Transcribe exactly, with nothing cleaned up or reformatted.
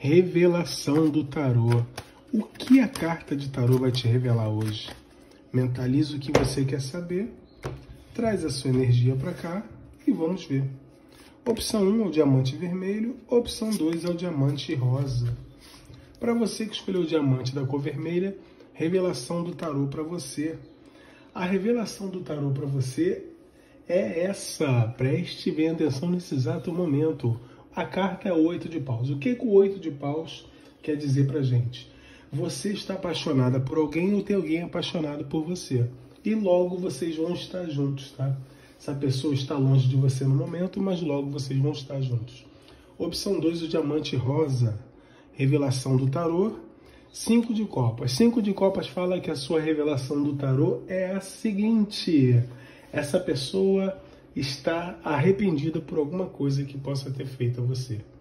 Revelação do tarô. O que a carta de tarô vai te revelar hoje? Mentaliza o que você quer saber, traz a sua energia para cá e vamos ver. Opção um é o diamante vermelho, opção dois é o diamante rosa. Para você que escolheu o diamante da cor vermelha, revelação do tarô para você. A revelação do tarô para você é essa. Preste bem atenção nesse exato momento. A carta é o oito de paus. O que, que o oito de paus quer dizer para gente? Você está apaixonada por alguém ou tem alguém apaixonado por você. E logo vocês vão estar juntos, tá? Essa pessoa está longe de você no momento, mas logo vocês vão estar juntos. Opção dois, o diamante rosa. Revelação do tarô. Cinco de copas. Cinco de copas fala que a sua revelação do tarô é a seguinte. Essa pessoa está arrependida por alguma coisa que possa ter feito a você.